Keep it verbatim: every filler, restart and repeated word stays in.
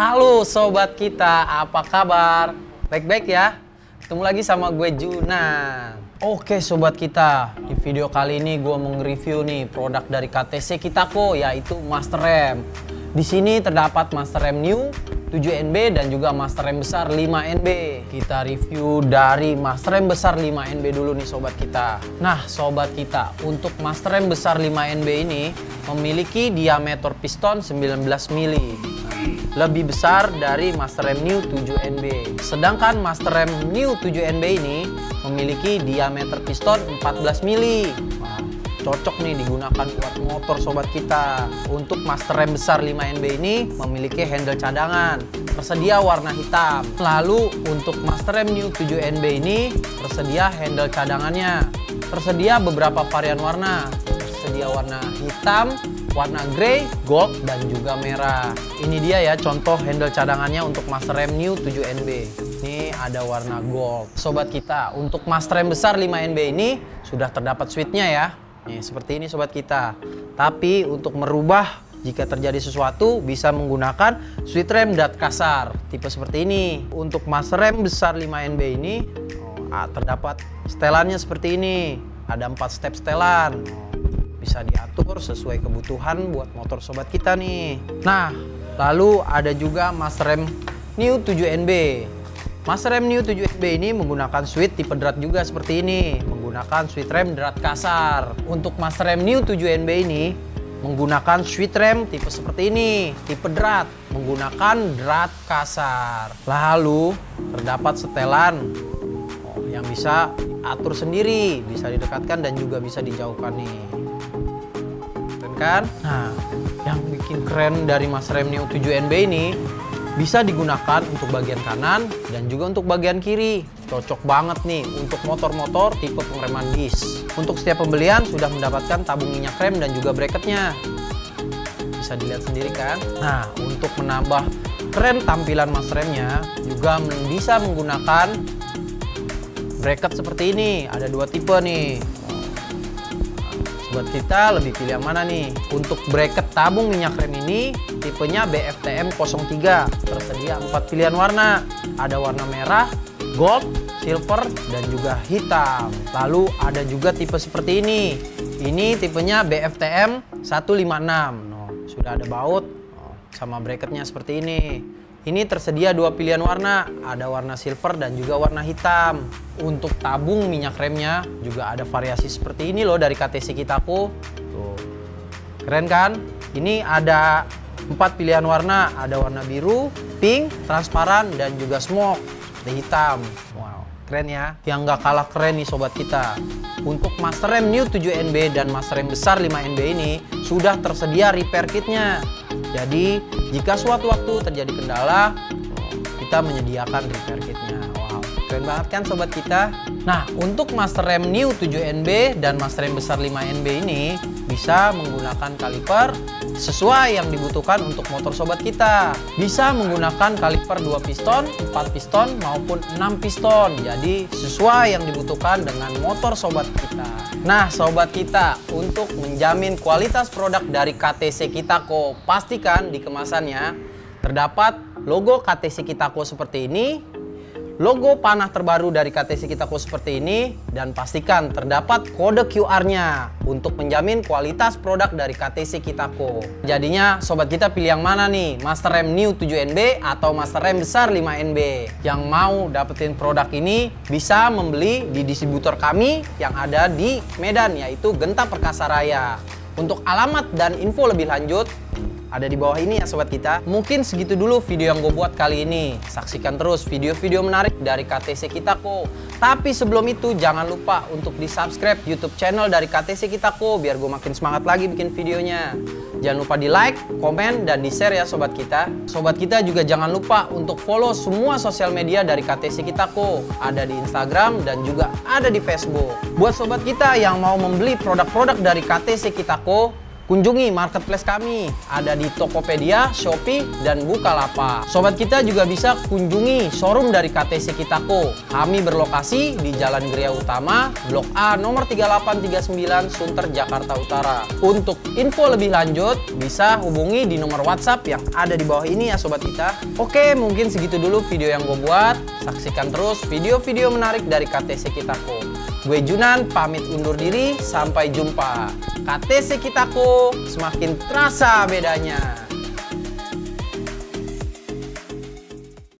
Halo sobat kita, apa kabar? Baik-baik ya? Ketemu lagi sama gue Juna. Oke sobat kita, di video kali ini gue mau nge-review nih produk dari K T C Kytaco, yaitu Master Rem. Di sini terdapat Master Rem New tujuh N B dan juga Master Rem Besar lima N B. Kita review dari Master Rem Besar lima N B dulu nih sobat kita. Nah sobat kita, untuk Master Rem Besar lima N B ini memiliki diameter piston sembilan belas mili. Lebih besar dari Master Rem New tujuh N B. Sedangkan Master Rem New tujuh N B ini memiliki diameter piston empat belas mili. Wah, cocok nih digunakan buat motor sobat kita. Untuk Master Rem Besar lima N B ini memiliki handle cadangan, tersedia warna hitam. Lalu untuk Master Rem New tujuh N B ini tersedia handle cadangannya. Tersedia beberapa varian warna. Tersedia warna hitam, warna grey, gold, dan juga merah. Ini dia ya contoh handle cadangannya untuk Master Rem New tujuh N B. Ini ada warna gold. Sobat kita, untuk Master Rem Besar lima N B ini sudah terdapat switchnya ya. Nih, seperti ini sobat kita. Tapi untuk merubah jika terjadi sesuatu bisa menggunakan switch rem dat kasar. Tipe seperti ini. Untuk Master Rem Besar lima N B ini oh, terdapat setelannya seperti ini. Ada empat step setelan. Bisa diatur sesuai kebutuhan buat motor sobat kita nih. Nah, lalu ada juga Master Rem New tujuh N B. Master Rem New tujuh N B ini menggunakan switch tipe drat juga seperti ini, menggunakan switch rem drat kasar. Untuk Master Rem New tujuh N B ini menggunakan switch rem tipe seperti ini, tipe drat, menggunakan drat kasar. Lalu terdapat setelan oh, yang bisa atur sendiri, bisa didekatkan dan juga bisa dijauhkan nih. Kan? Nah, yang bikin keren dari Master Rem New tujuh N B ini bisa digunakan untuk bagian kanan dan juga untuk bagian kiri. Cocok banget nih untuk motor-motor tipe pengereman disc. Untuk setiap pembelian sudah mendapatkan tabung minyak rem dan juga bracketnya. Bisa dilihat sendiri kan? Nah, untuk menambah keren tampilan Master Remnya juga bisa menggunakan bracket seperti ini. Ada dua tipe nih. Buat kita lebih pilih yang mana nih? Untuk bracket tabung minyak rem ini tipenya B F T M nol tiga. Tersedia empat pilihan warna. Ada warna merah, gold, silver, dan juga hitam. Lalu ada juga tipe seperti ini. Ini tipenya B F T M satu lima enam. Oh, sudah ada baut sama bracketnya seperti ini. Ini tersedia dua pilihan warna, ada warna silver dan juga warna hitam. Untuk tabung minyak remnya juga ada variasi seperti ini loh dari K T C Kytaco. Tuh, keren kan? Ini ada empat pilihan warna, ada warna biru, pink, transparan, dan juga smoke, seperti hitam. Wow, keren ya? Yang nggak kalah keren nih sobat kita. Untuk Master Rem New tujuh N B dan Master Rem Besar lima N B ini sudah tersedia repair kitnya. Jadi, jika suatu waktu terjadi kendala, kita menyediakan repair kitnya. Wow, keren banget kan sobat kita? Nah, untuk Master Rem New tujuh N B dan Master Rem Besar lima N B ini bisa menggunakan kaliper sesuai yang dibutuhkan untuk motor sobat kita. Bisa menggunakan kaliper dua piston, empat piston, maupun enam piston. Jadi, sesuai yang dibutuhkan dengan motor sobat kita. Nah, sobat kita, untuk menjamin kualitas produk dari K T C Kytaco, pastikan di kemasannya terdapat logo K T C Kytaco seperti ini, logo panah terbaru dari K T C Kytaco seperti ini, dan pastikan terdapat kode Q R-nya untuk menjamin kualitas produk dari K T C Kytaco. Jadinya sobat kita pilih yang mana nih? Master Rem New tujuh N B atau Master Rem Besar lima N B? Yang mau dapetin produk ini bisa membeli di distributor kami yang ada di Medan, yaitu Genta Perkasaraya. Untuk alamat dan info lebih lanjut ada di bawah ini ya sobat kita. Mungkin segitu dulu video yang gue buat kali ini. Saksikan terus video-video menarik dari K T C Kytaco. Tapi sebelum itu jangan lupa untuk di subscribe YouTube channel dari K T C Kytaco, biar gue makin semangat lagi bikin videonya. Jangan lupa di like, komen, dan di share ya sobat kita. Sobat kita juga jangan lupa untuk follow semua sosial media dari K T C Kytaco. Ada di Instagram dan juga ada di Facebook. Buat sobat kita yang mau membeli produk-produk dari K T C Kytaco, Kunjungi marketplace kami, ada di Tokopedia, Shopee, dan Bukalapak. Sobat kita juga bisa kunjungi showroom dari K T C Kytaco. Kami berlokasi di Jalan Geria Utama, Blok A nomor tiga delapan tiga sembilan, Sunter, Jakarta Utara. Untuk info lebih lanjut, bisa hubungi di nomor WhatsApp yang ada di bawah ini ya sobat kita. Oke, mungkin segitu dulu video yang gue buat. Saksikan terus video-video menarik dari K T C Kytaco. Gue Junan, pamit undur diri, sampai jumpa. K T C Kytaco, semakin terasa bedanya.